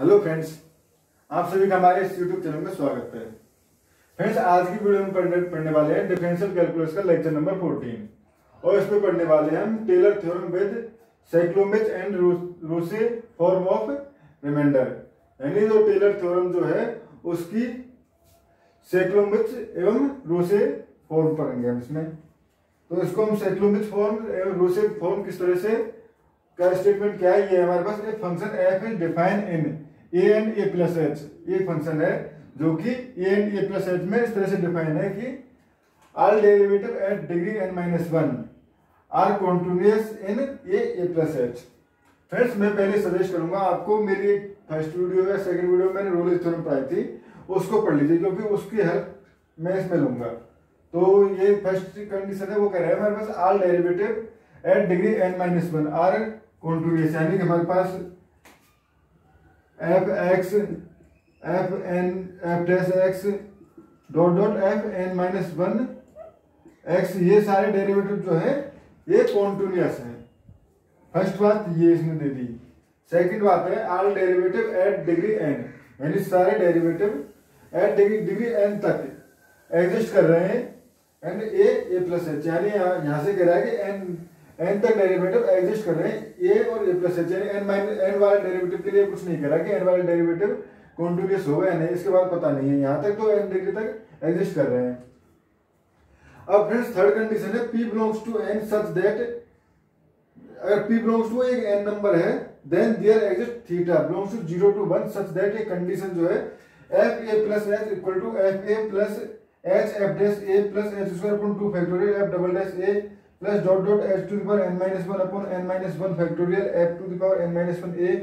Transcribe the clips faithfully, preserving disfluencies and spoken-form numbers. Hello friends, आप सभी का हमारे इस यूट्यूब चैनल में स्वागत है। फ्रेंड्स, आज की वीडियो में पढ़ने पढ़ने वाले हैं डिफरेंशियल कैलकुलस का लेक्चर नंबर चौदह और इसमें पढ़ने वाले हैं हम Taylor theorem with Schlomilch and Roche form of reminder, यानी जो टेलर थ्योरम जो है उसकी साइक्लोमिच एवं रूसी फॉर्म पढ़ेंगे हम इसमें। तो इसको हम साइक्लोमिच फॉर्म एवं रूसी फॉर्म किस तरह से का स्टेटमेंट क्या है, ये हमारे पास एक function F is define in A N A plus H, ये फंक्शन है जो कि A N A plus H में इस तरह से डिफाइन है कि all derivative at degree N minus one are continuous in A A plus H. Friends, मैं पहले सजेस्ट करूंगा आपको, मेरी फर्स्ट वीडियो या सेकंड वीडियो मैंने रोलेज थ्योरम पढ़ाई थी, उसको पढ़ लीजिए क्योंकि उसकी हेल्प मैं इसमें लूंगा। तो ये फर्स्ट कंडीशन है, वो कह रहे हैं हमारे पास all derivative at degree N minus one are continuous, यानी कि हमारे पास f x f n f dash x dot dot f n minus one x, ये सारे डेरिवेटिव जो है ये कॉन्टिन्यूस है। फर्स्ट बात ये इसने दे दी। सेकंड बात है all derivative at degree n, यानी सारे derivative at degree degree n तक एग्जिस्ट कर रहे हैं and a A plus h, यानी यहाँ से कह रहा है कि एन एन तक डेरिवेटिव एग्जिस्ट कर रहे हैं ए और ए प्लस एच, यानी एन माइनस एन वाले डेरिवेटिव के लिए कुछ नहीं करा कि एन वाले डेरिवेटिव कॉन्टिन्यूस होगा या नहीं, इसके बाद पता नहीं है। यहाँ तक तो एन डिग्री तक एग्जिस्ट कर रहे हैं। अब फ्रेंड्स, थर्ड कंडीशन है p belongs to n such that, अगर पी बिलोंग्स टू एक एन नंबर है then there exist theta belongs to zero to one such that, ये कंडीशन जो है f a plus h equal to f a plus h f dash a plus h square upon two factorial f double dash a plus dot dot h to the power n minus one upon n minus one factorial f to the power n minus one a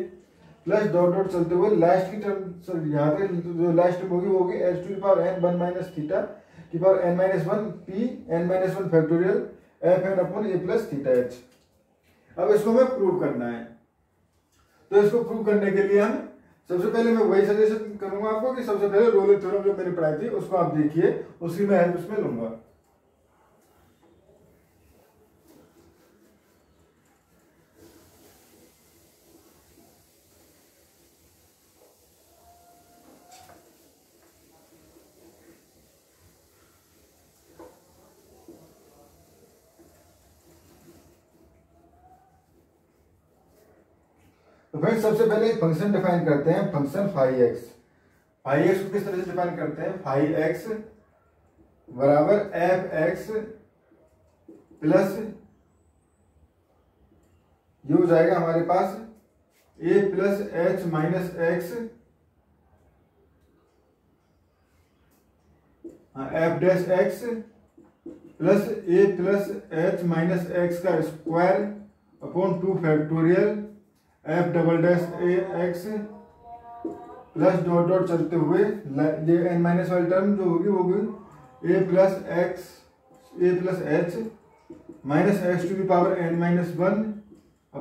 plus dot dot चलते हुए last की term, sir यहाँ पे जो last term होगी वो होगी h to the power n one minus theta की power n minus one p n minus one factorial f n upon a plus theta h. अब इसको हमें प्रूव करना है, तो इसको प्रूव करने के लिए हम सबसे पहले मैं वही सजेशन करूंगा आपको कि सबसे पहले रोले थ्योरम जो मैंने पढ़ाई थी उसको आप देखिए, उसी में हेल्प उसमें लूंगा। तो फ्रेंड्स, सबसे पहले एक फंक्शन डिफाइन करते हैं, function phi x. Phi x को किस तरह से डिफाइन करते हैं, फाइव एक्स बराबर एफ एक्स प्लस ये हो जाएगा हमारे पास a plus h minus x f dash x plus a plus h minus x का square upon two factorial f double dash a x plus dot dot चलते हुए ये एन माइनस वाली टर्म जो होगी वो होगी a plus x a plus h minus x to की power n minus one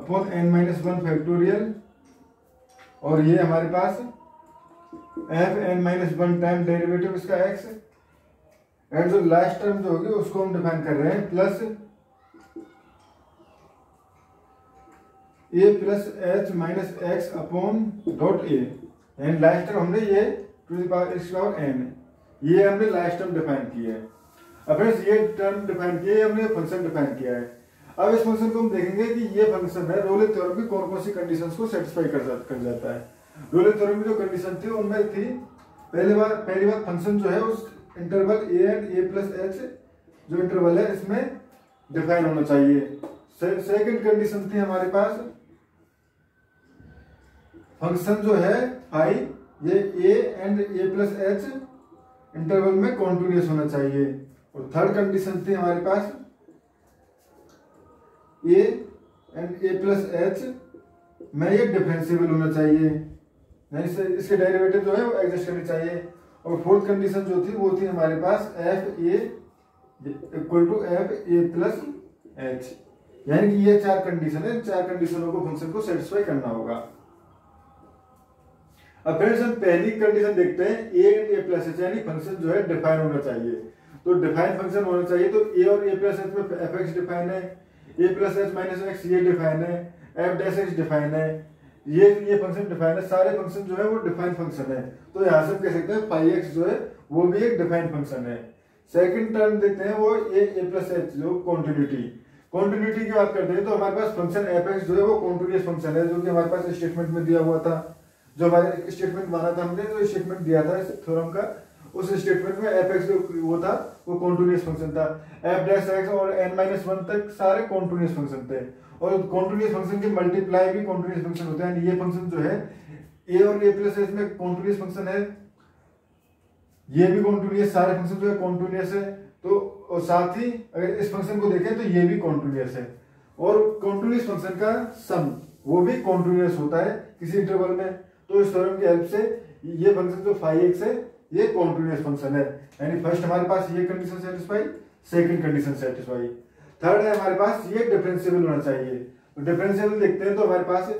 upon n minus one factorial, और ये हमारे पास f n minus one time derivative इसका एक्स, एंड जो लास्ट टर्म जो होगी उसको हम डिफाइन कर रहे हैं plus a plus h minus x upon dot a, and last term हमने ये to the power x power n, ये हमने लास्ट टर्म डिफाइन किया है। अब फ्रेंड्स, ये टर्म डिफाइन किया है, हमने फंक्शन डिफाइन किया है। अब इस फंक्शन को हम देखेंगे कि ये फंक्शन है रोले थ्योरम की कौन कौन सी कंडीशंस को सेटिस्फाई कर, जा, कर जाता है। रोले थ्योरम की जो कंडीशन थी उनमें थी पहली बार पहली बार फंक्शन जो है उस interval a and a plus h जो इंटरवल है इसमें डिफाइन होना चाहिए। सेकेंड कंडीशन थी हमारे पास फंक्शन जो है फाई ये a and a plus h interval में कॉन्टिन्यूस होना चाहिए, और थर्ड कंडीशन थी हमारे पास a and a plus H में ये डिफरेंशिएबल होना चाहिए, यानी इसके डेरिवेटिव जो है वो एग्जिस्ट करने चाहिए, और फोर्थ कंडीशन जो थी वो थी हमारे पास f a equal to f a plus h, यानी कि ये चार कंडीशन है, चार कंडीशनों को फंक्शन को सेटिस्फाई करना होगा। अब फ्रेंड्स, हम पहली कंडीशन देखते हैं a and a plus h, यानी फंक्शन जो है डिफाइन होना चाहिए, तो डिफाइन फंक्शन होना चाहिए। तो ए और ए प्लस एच में एफ एक्स डिफाइन है, a plus h minus x ये डिफाइन है, एफ डैश एक्स डिफाइन है, ये ये फंक्शन डिफाइन है, सारे फंक्शन जो है वो डिफाइन फंक्शन है। तो यहाँ से कह सकते हैं पाई एक्स जो है वो भी एक डिफाइन फंक्शन है। सेकंड टर्म देखते हैं वो ए ए प्लस एच जो कॉन्टिन्यूटी कॉन्टिन्यूटी की बात करते हैं तो हमारे पास फंक्शन एफ एक्स जो है वो कॉन्टिन्यूस फंक्शन है, जो कि हमारे पास स्टेटमेंट में दिया हुआ था, जो हमारे स्टेटमेंट माना था हमने, जो स्टेटमेंट दिया था इस थ्योरम का, उस स्टेटमेंट में एफ एक्स जो वो था वो कॉन्टिन्यूस फंक्शन था। एफ डैश एक्स और एन माइनस वन तक सारे कॉन्टिन्यूस फंक्शन थे, और कॉन्टिन्यूस फंक्शन के मल्टीप्लाई भी कॉन्टिन्यूस फंक्शन होते हैं। ये फंक्शन जो है ए और ए प्लस एच में कॉन्टिन्यूस फंक्शन है, ये भी कॉन्टिन्यूस, सारे फंक्शन जो है कॉन्टिन्यूस है। तो और साथ ही अगर इस फंक्शन को देखें तो ये भी कॉन्टिन्यूस है, और कॉन्टिन्यूस फंक्शन का सम वो भी कॉन्टिन्यूस होता है किसी इंटरवल में। तो इस थ्योरम की हेल्प से ये फंक्शन जो फाई एक्स है ये कॉन्टिन्यूस फंक्शन है। यानी फर्स्ट हमारे पास ये condition satisfy, second condition satisfy. Third है हमारे पास ये डिफरेंशिएबल होना चाहिए। तो डिफरेंशिएबल देखते हैं तो हमारे पास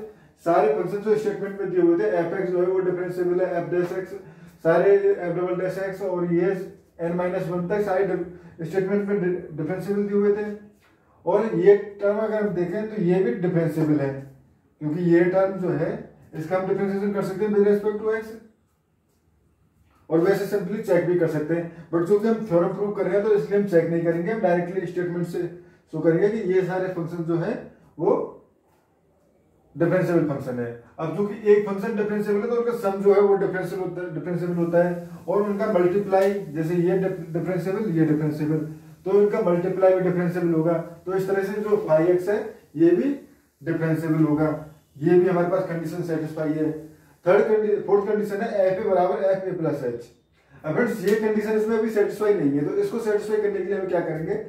सारे फंक्शन जो स्टेटमेंट में दिए हुए थे, एफ एक्स जो है वो डिफरेंशिएबल है, एफ डैश एक्स सारे एफ डबल डैश एक्स और ये एन माइनस वन तक सारे स्टेटमेंट में डिफरेंशिएबल दिए हुए थे। और ये टर्म अगर हम देखें तो ये भी डिफरेंशिएबल है, क्योंकि ये टर्म जो है इसका हम डिफरेंशिएशन कर सकते हैं विद रिस्पेक्ट टू एक्स, और वैसे सिंपली चेक भी कर सकते हैं। बट चूंकि हम थ्योरम प्रूव कर रहे हैं तो इसलिए हम चेक नहीं करेंगे, हम डायरेक्टली स्टेटमेंट से शो करेंगे कि ये सारे फंक्शन जो है वो डिफरेंशिएबल फंक्शन है। अब चूंकि एक फंक्शन डिफरेंशिएबल है तो उनका सम जो है वो डिफरेंशिएबल होता है, और उनका मल्टीप्लाई, जैसे ये डिफरेंशिएबल ये डिफरेंशिएबल, तो उनका मल्टीप्लाई भी डिफरेंशिएबल होगा। तो इस तरह से जो फाई एक्स है ये भी डिफरेंशिएबल होगा, ये भी हमारे पास कंडीशन सेटिस्फाई है। थर्ड फोर्थ कंडीशन है एफ ए बराबर एफ ए प्लस एच। अब फ्रेंड्स ये कंडीशन इसमें अभी सेटिस्फाई नहीं है, तो इसको सेटिस्फाई करने के लिए हम क्या करेंगे,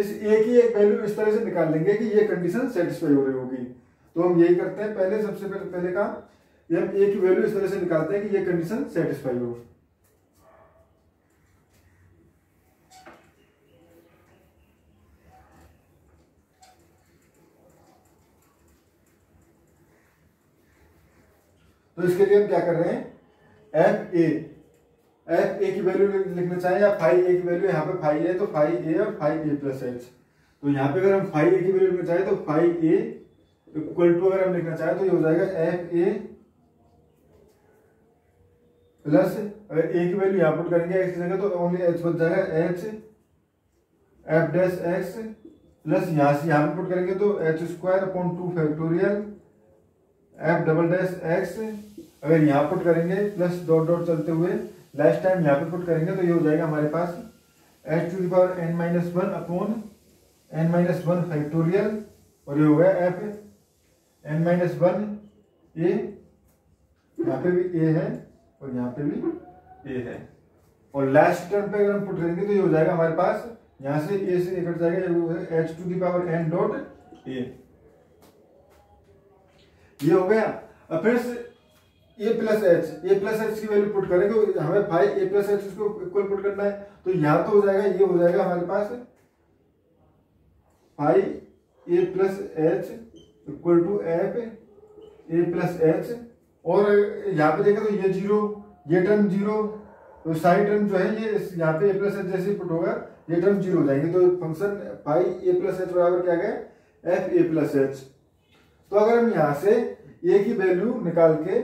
इस ए की एक वैल्यू इस तरह से निकाल लेंगे कि ये कंडीशन सेटिस्फाई हो रही होगी। तो हम यही करते हैं, पहले सबसे पहले काम ये हम ए की वैल्यू इस तरह से निकालते हैं कि ये कंडीशन सेटिस्फाई हो। तो इसके लिए हम क्या कर रहे हैं, एफ ए एफ ए की वैल्यू लिखना चाहिए या फाई ए की वैल्यू, यहाँ पे फाई है तो फाई ए और फाई ए प्लस एच। तो यहाँ पे अगर हम फाई ए की वैल्यू लिखना चाहें तो फाई ए इक्वल टू अगर हम लिखना चाहें तो ये हो जाएगा एफ ए प्लस, अगर ए की वैल्यू यहाँ पुट करेंगे एक्स की जगह तो ओनली एच बच जाएगा, h f dash x plus यहाँ से यहाँ पे पुट करेंगे तो h square upon two factorial f double dash x, अगर यहाँ पुट करेंगे प्लस डॉट डॉट चलते हुए लास्ट टाइम यहाँ पे पुट करेंगे तो ये हो जाएगा हमारे पास h to the power n minus one upon n minus one factorial, और ये हो गया f n minus one a, यहाँ पे भी ए है और यहाँ पे भी ए है। और लास्ट टर्म पे अगर हम पुट करेंगे तो ये हो जाएगा हमारे पास, यहाँ से ए से ए कट जाएगा, h to the power n dot a, ये हो गया। अब फिर a plus h a plus h की वैल्यू पुट करेंगे, हमें फाई ए प्लस एच इसको इक्वल पुट करना है, तो यहाँ तो हो जाएगा, ये हो जाएगा हमारे पास phi a plus h equal to f a plus h, और यहाँ पे देखें तो ये जीरो, ये टर्म जीरो, तो सारी टर्म जो है ये यहाँ पे ए प्लस एच जैसे पुट होगा ये टर्म जीरो हो जाएंगे। तो function phi a plus h बराबर क्या गया, एफ ए प्लस एच। तो अगर हम यहां से ए की वैल्यू निकाल के,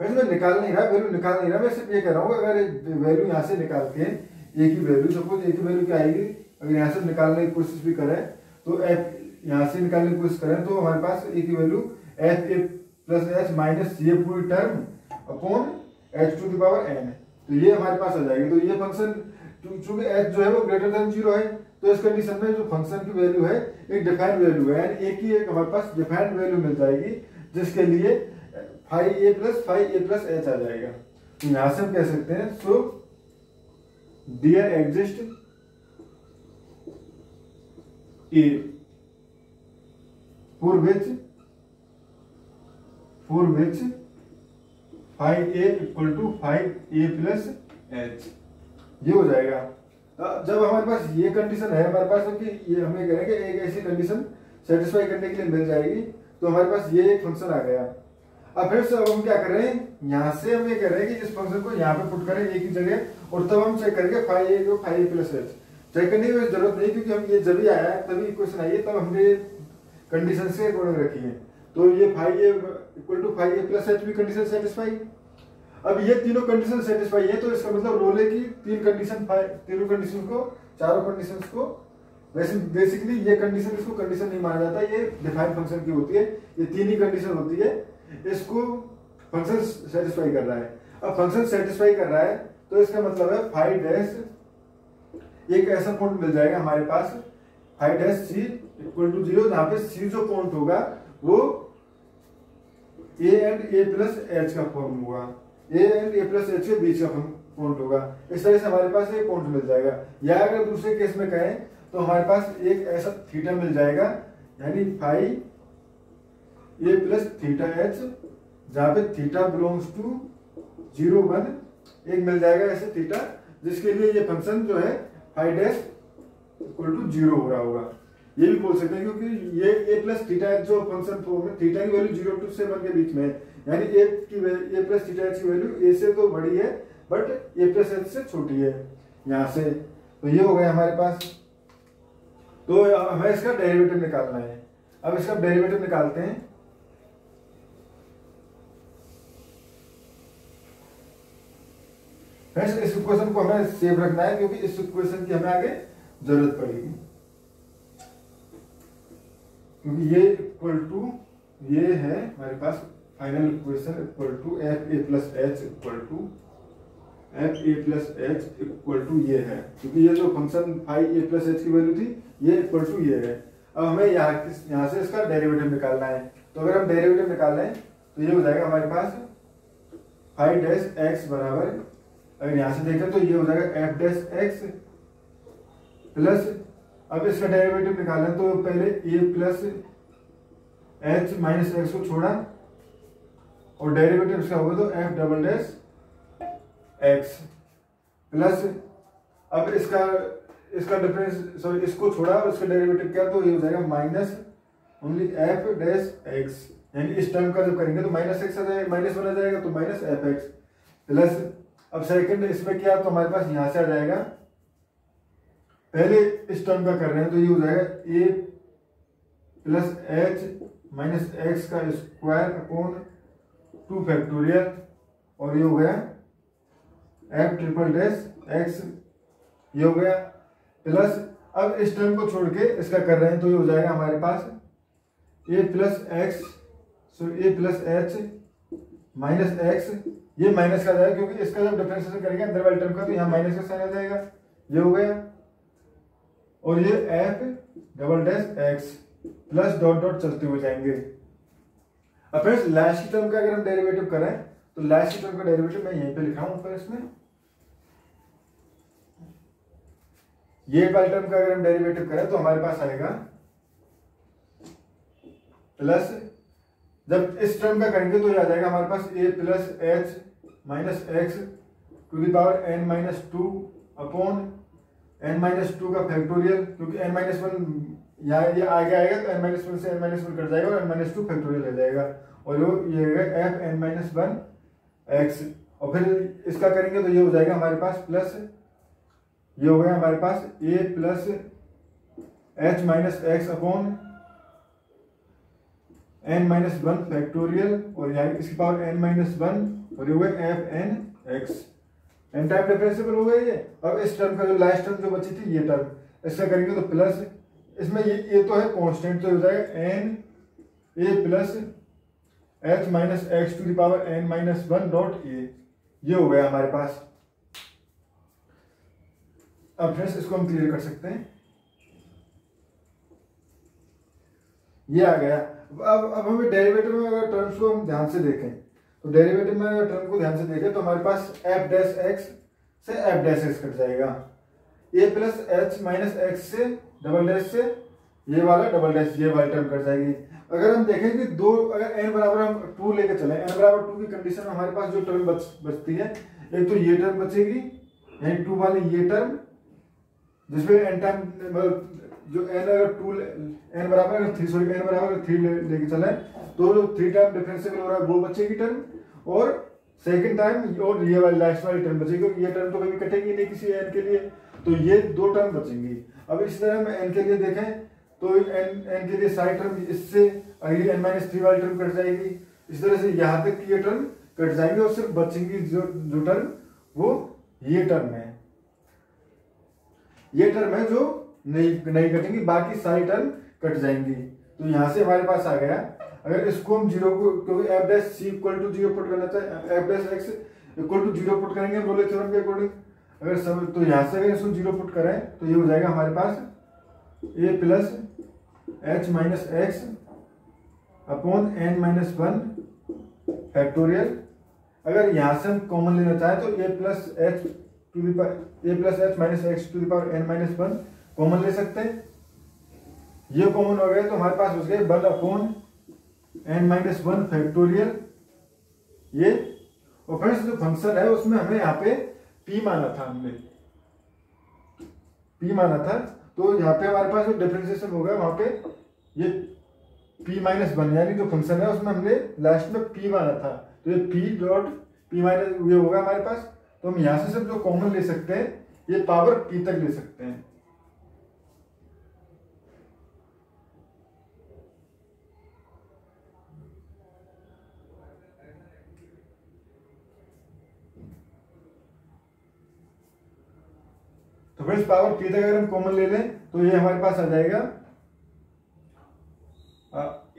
वैसे मैं निकाल नहीं रहा वैल्यू निकाल नहीं रहा मैं सिर्फ ये कह रहा हूं, अगर वैल्यू यहां से निकाल के ए की वैल्यू, सपोज ए की वैल्यू क्या आएगी, अगर यहां से निकालने की कोशिश भी करें तो एफ यहां से निकालने की कोशिश करें तो हमारे पास ए की value f a plus h minus ये पूरी term upon h to the power n, तो ये हमारे पास आ जाएगी। तो ये फंक्शन चूंकि एच जो है वो ग्रेटर देन जीरो है, तो इस कंडीशन में जो फंक्शन की वैल्यू है एक डिफाइंड वैल्यू है, यानी एक ही एक हमारे पास डिफाइंड वैल्यू मिल जाएगी, जिसके लिए phi a plus phi a plus h आ जाएगा। तो यहां से हम कह सकते हैं so there exist a for which for which phi a equal to phi a plus H, ये हो जाएगा। जब हमारे पास ये कंडीशन है हमारे पास कि ये हमें कह रहे हैं कि एक ऐसी कंडीशन सेटिस्फाई करने के लिए मिल जाएगी, तो हमारे पास ये एक फंक्शन आ गया। अब फिर से अब हम क्या कर रहे हैं, यहाँ से हम ये कह रहे हैं कि इस फंक्शन को यहाँ पे पुट करें एक ही जगह, और तब हम चेक करेंगे फाइव ए को phi a plus h. Check करने की जरूरत नहीं, क्योंकि हम ये जब ही आया तभी क्वेश्चन आई है तब हमने कंडीशन के अकॉर्डिंग रखी है। तो ये phi a equal to phi a plus h भी कंडीशन सेटिस्फाई। अब ये तीनों कंडीशन सेटिस्फाई है तो इसका मतलब रोले की तीन कंडीशन तीनों कंडीशन को चारों कंडीशन को वैसे बेसिकली ये कंडीशन इसको कंडीशन नहीं माना जाता, ये डिफाइन फंक्शन की होती है, ये तीन ही कंडीशन होती है, इसको फंक्शन सेटिस्फाई कर रहा है। अब फंक्शन सेटिस्फाई कर रहा है तो इसका मतलब है फाइव डैश एक ऐसा पॉइंट मिल जाएगा हमारे पास phi dash c equal to zero, जहां पे सी जो पॉइंट होगा वो a and a plus h का फॉर्म होगा, a and a plus h के बीच का पॉइंट होगा। इस तरह से हमारे पास एक पॉइंट मिल जाएगा। या अगर दूसरे केस में कहें तो हमारे पास एक ऐसा थीटा मिल जाएगा यानी phi a plus theta h, जहाँ पे theta belongs to zero one, एक मिल जाएगा ऐसे थीटा जिसके लिए ये फंक्शन जो है phi dash equal to zero हो रहा होगा। ये भी बोल सकते हैं क्योंकि ये ए प्लस थीटा एच जो फंक्शन फॉर्म में थीटा की वैल्यू जीरो टू सेवन के बीच में है, यानी ए की ए प्लस थीटा एच की वैल्यू ए से तो बड़ी है बट ए प्लस एच से छोटी है यहाँ से। तो ये हो गया हमारे पास। तो हमें इसका डेरिवेटिव निकालना है। अब इसका डेरिवेटिव निकालते हैं। फ्रेंड्स इस इक्वेशन को हमें सेव रखना है क्योंकि इस इक्वेशन की हमें आगे जरूरत पड़ेगी, क्योंकि ये इक्वल टू ये है हमारे पास final equation equal to f a plus h equal to f a plus h equal to ये है, क्योंकि ये जो function phi a plus h की वैल्यू थी ये इक्वल टू ये है। अब हमें यहाँ यहाँ से इसका डेरिवेटिव निकालना है। तो अगर हम डेरिवेटिव निकाल लें तो ये हो जाएगा हमारे पास फाइव डैश एक्स बराबर, अगर यहाँ से देखें तो ये हो जाएगा एफ डैश एक्स प्लस, अब इसका डेरिवेटिव निकालें तो पहले a plus h minus x को छोड़ा और डेरिवेटिव इसका होगा तो f double dash x plus, अब इसका इसका डिफरेंस सॉरी इसको छोड़ा और इसका डेरिवेटिव क्या तो ये हो जाएगा minus only f dash x, यानी इस टर्म का जब करेंगे तो माइनस एक्स आ जाएगा, माइनस बना जाएगा तो माइनस एफ एक्स प्लस। अब सेकेंड इसमें क्या तो हमारे पास यहाँ से आ जाएगा, पहले इस टर्म का कर रहे हैं तो ये हो जाएगा a plus h minus x का स्क्वायर अपॉन टू फैक्टोरियल और ये हो गया एफ ट्रिपल डैश एक्स, ये हो गया प्लस। अब इस टर्म को छोड़ के इसका कर रहे हैं तो ये हो जाएगा हमारे पास a plus x sorry a plus h minus x, ये माइनस का जाएगा क्योंकि इसका जब डिफरेंशिएशन करेंगे अंदर वाले टर्म का तो यहाँ माइनस का साइन आ जाएगा, ये हो गया और ये f double dash x plus dot dot चलते हुए जाएंगे। अब फ्रेंड्स लास्ट की टर्म का अगर हम डेरिवेटिव करें तो लास्ट की टर्म का डेरिवेटिव मैं यहीं पे लिखा हूं फ्रेंड्स में, ये वाली टर्म का अगर हम डेरिवेटिव करें तो हमारे पास आएगा प्लस, जब इस टर्म का करेंगे तो ये आ जाएगा हमारे पास a plus h minus x to the power n minus two upon n minus two का फैक्टोरियल, क्योंकि एन माइनस वन यहाँ ये आगे आएगा तो एन माइनस वन से एन माइनस वन कट जाएगा और एन माइनस टू फैक्टोरियल आ जाएगा और वो ये रहेगा f n minus one x, और फिर इसका करेंगे तो ये हो जाएगा हमारे पास प्लस, ये हो गया हमारे पास a plus h minus x upon n minus one factorial और यहाँ इसकी पावर एन माइनस वन और ये हो गया f n x, n type differentiable हो गई है। अब इस टर्म का जो लास्ट टर्म जो बची थी ये टर्म इसका करेंगे तो प्लस, इसमें ये ये तो है कांस्टेंट तो हो जाएगा n A plus h minus x to the power n minus one dot a, ये हो गया हमारे पास। अब फ्रेंड्स इसको हम क्लियर कर सकते हैं, ये आ गया। अब अब हमें डेरिवेटिव में अगर टर्म्स को हम ध्यान से देखें तो डेरिवेटिव में टर्म को ध्यान से देखें तो हमारे पास एफ डैश एक्स से एफ डैश एक्स कट जाएगा, a plus h minus x से डबल डैश से ये वाला डबल डैश ये वाली टर्म कट जाएगी। अगर हम देखें कि दो अगर एन बराबर हम टू लेकर चले, एन बराबर टू की कंडीशन में हमारे पास जो टर्म बच, बचती है एक तो ये टर्म बचेगी यानी टू वाली ये टर्म जिसमें एन टर्म मतलब जो एन अगर टू एन बराबर अगर थ्री सॉरी एन बराबर थ्री लेके चले तो जो थ्री टाइम डिफरेंशियल हो रहा है वो बचेगी टर्म और सेकंड टाइम और ये वाली लास्ट वाली टर्म बचेगी, ये टर्म तो कभी कटेगी नहीं किसी एन के लिए, तो ये दो टर्म बचेंगी। अब इस तरह हम एन के लिए देखें तो एन एन के लिए सारी टर्म इससे अगली एन माइनस थ्री वाली टर्म कट जाएगी। इस तरह से यहाँ तक की ये टर्म कट जाएगी और सिर्फ बचेंगी जो जो टर्म वो ये टर्म है, ये टर्म है जो नहीं नहीं कटेंगी, बाकी सारी टर्म कट जाएंगी। तो यहाँ से हमारे पास आ गया, अगर इसको हम जीरो को क्योंकि f dash c equal to zero put करना चाहिए, f dash x equal to zero put करेंगे रोले थ्योरम के अकॉर्डिंग, अगर सब तो यहाँ से अगर इसको जीरो पुट करें तो ये हो जाएगा हमारे पास a plus h minus x upon n minus one factorial. अगर यहाँ से हम कॉमन लेना चाहें तो a plus h to the power a plus h minus x to the power n minus one common ले सकते हैं, ये कॉमन हो गए तो हमारे पास हो गए one upon n minus one factorial ये। और फ्रेंड्स जो फंक्शन है उसमें हमें यहाँ पे पी माना था, हमने पी माना था, तो यहाँ पे हमारे पास जो डिफरेंशिएशन होगा वहां पे ये पी माइनस वन यानी जो फंक्शन है उसमें हमने लास्ट में पी माना था, तो ये पी डॉट पी माइनस ये होगा हमारे पास। तो हम यहाँ से सब जो कॉमन ले सकते हैं ये पावर पी तक ले सकते हैं। तो फ्रेंड्स पावर पी तक अगर हम कॉमन ले लें तो ये हमारे पास आ जाएगा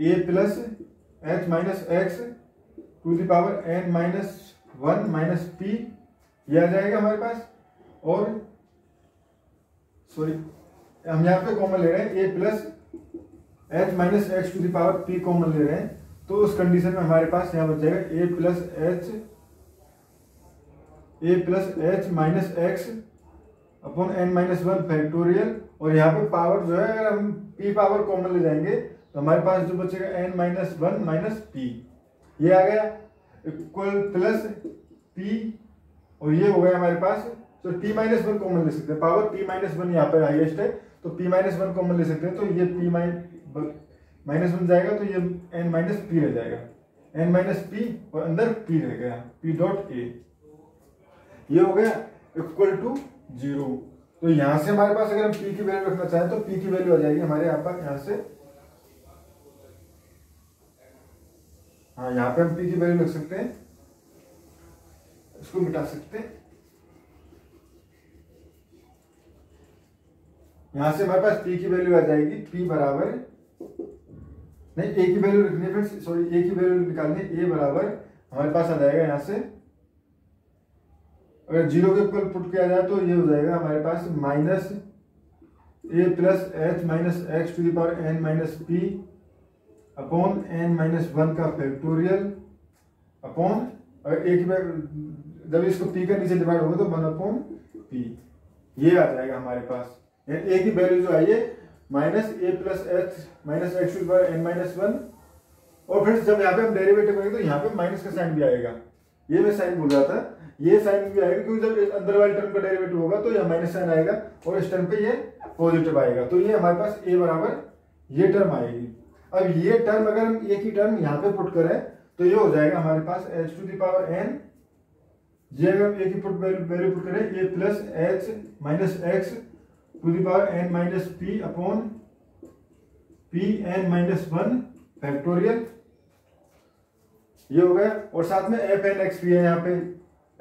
a plus h minus x to the power n minus one minus p ये आ जाएगा हमारे पास। और सॉरी हम यहाँ पे कॉमन ले रहे हैं a plus h minus x to the power p common ले रहे हैं, तो उस कंडीशन में हमारे पास यहाँ बच जाएगा a plus h a plus h minus x upon n minus one factorial. और यहाँ पे पावर जो है अगर हम पी पावर कॉमन ले जाएंगे तो हमारे पास जो बचेगा n minus one minus p ये आ गया इक्वल प्लस पी और ये हो गया हमारे पास। तो टी माइनस वन कॉमन ले सकते हैं, पावर पी माइनस वन यहाँ पर हाईएस्ट है तो पी माइनस वन कॉमन ले सकते हैं, तो ये पी माइनस वन जाएगा तो ये एन माइनस पी रह जाएगा, एन माइनस पी और अंदर पी रह गया पी डॉट ए ये हो गया इक्वल टू जीरो। तो यहां से हमारे पास अगर हम पी की वैल्यू रखना चाहें तो पी की वैल्यू आ जाएगी हमारे यहाँ पर, यहाँ से हाँ यहाँ पे हम पी की वैल्यू रख सकते हैं, इसको मिटा सकते हैं। यहां से हमारे पास पी की वैल्यू आ जाएगी पी बराबर नहीं ए की वैल्यू रखनी है फ्रेंड्स, सॉरी ए की वैल्यू निकालनी ए बराबर हमारे पास आ जाएगा यहाँ से अगर जीरो के ऊपर पुट किया जाए तो ये हो जाएगा हमारे पास minus a plus h minus x to the power n minus p upon n minus one का फैक्टोरियल अपॉन अगर एक बार जब इसको पी का नीचे डिवाइड होगा तो वन अपॉन पी ये आ जाएगा हमारे पास। ए की वैल्यू जो आई है minus a plus h minus x to the power n minus one. और फिर जब यहाँ पे हम डेरिवेटिव करेंगे तो यहाँ पे माइनस का साइन भी आएगा, ये मैं साइन बोल रहा था, ये साइन भी आएगा क्योंकि जब अंदर वाले टर्म का डेरिवेटिव होगा तो ये माइनस साइन आएगा और इस टर्म पे ये पॉजिटिव आएगा, तो ये हमारे पास a बराबर ये टर्म आएगी। अब ये टर्म अगर हम एक ही टर्म यहाँ पे पुट करें तो ये हो जाएगा हमारे पास h to the power n, ये अगर हम एक ही पुट वैल्यू पुट करें a plus h minus x to the power n minus p upon p n minus one factorial ये हो गया। और साथ में एफ एन एक्स भी है यहाँ पे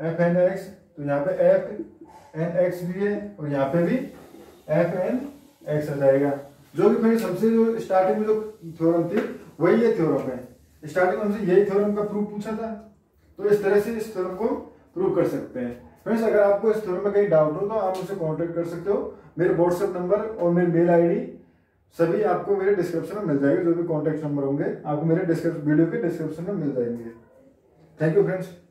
एफ एन एक्स, तो यहाँ पे एफ एन एक्स भी है और यहाँ पे भी एफ एन एक्स आ जाएगा, जो कि फिर सबसे जो स्टार्टिंग में जो थ्योरम थी वही ये थ्योरम है। स्टार्टिंग में हमसे यही थ्योरम का प्रूफ पूछा था, तो इस तरह से इस थ्योरम को प्रूव कर सकते हैं। फ्रेंड्स अगर आपको इस थ्योरम में कहीं डाउट हो तो आप मुझसे कॉन्टेक्ट कर सकते हो, मेरे व्हाट्सएप नंबर और मेरी मेल आई डी सभी आपको मेरे डिस्क्रिप्शन में मिल जाएगी, जो भी कॉन्टेक्ट नंबर होंगे आपको मेरे डिस्क्रिप्शन वीडियो के डिस्क्रिप्शन में मिल जाएंगे। Thank you friends.